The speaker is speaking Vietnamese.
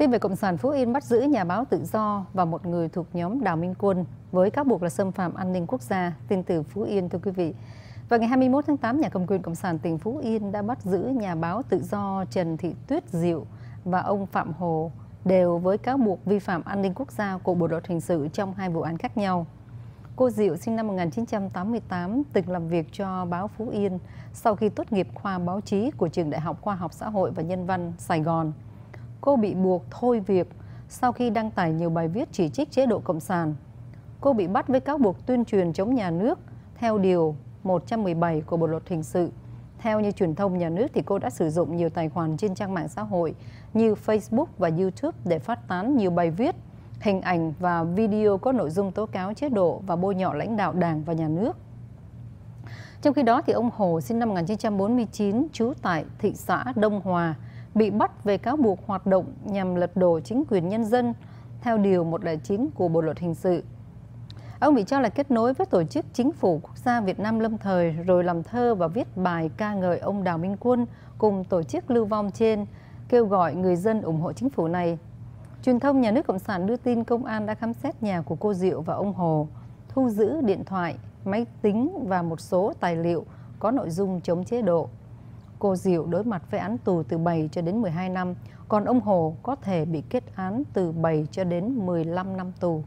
Tin về Cộng sản Phú Yên bắt giữ nhà báo tự do và một người thuộc nhóm Đào Minh Quân với cáo buộc là xâm phạm an ninh quốc gia. Tin từ Phú Yên, thưa quý vị. Vào ngày 21 tháng 8, nhà cầm quyền Cộng sản tỉnh Phú Yên đã bắt giữ nhà báo tự do Trần Thị Tuyết Diệu và ông Phạm Hồ, đều với cáo buộc vi phạm an ninh quốc gia của Bộ Luật Hình sự trong hai vụ án khác nhau. Cô Diệu sinh năm 1988, từng làm việc cho báo Phú Yên sau khi tốt nghiệp khoa báo chí của Trường Đại học Khoa học Xã hội và Nhân văn Sài Gòn. Cô bị buộc thôi việc sau khi đăng tải nhiều bài viết chỉ trích chế độ Cộng sản. Cô bị bắt với cáo buộc tuyên truyền chống nhà nước theo Điều 117 của Bộ Luật Hình sự. Theo như truyền thông nhà nước thì cô đã sử dụng nhiều tài khoản trên trang mạng xã hội như Facebook và YouTube để phát tán nhiều bài viết, hình ảnh và video có nội dung tố cáo chế độ và bôi nhọ lãnh đạo Đảng và nhà nước. Trong khi đó thì ông Hồ sinh năm 1949, trú tại thị xã Đông Hòa, bị bắt về cáo buộc hoạt động nhằm lật đổ chính quyền nhân dân theo Điều 109 của Bộ Luật Hình sự. Ông bị cho là kết nối với Tổ chức Chính phủ Quốc gia Việt Nam lâm thời, rồi làm thơ và viết bài ca ngợi ông Đào Minh Quân cùng Tổ chức Lưu Vong trên, kêu gọi người dân ủng hộ chính phủ này. Truyền thông nhà nước Cộng sản đưa tin công an đã khám xét nhà của cô Diệu và ông Hồ, thu giữ điện thoại, máy tính và một số tài liệu có nội dung chống chế độ. Cô Diệu đối mặt với án tù từ 7 cho đến 12 năm, còn ông Hồ có thể bị kết án từ 7 cho đến 15 năm tù.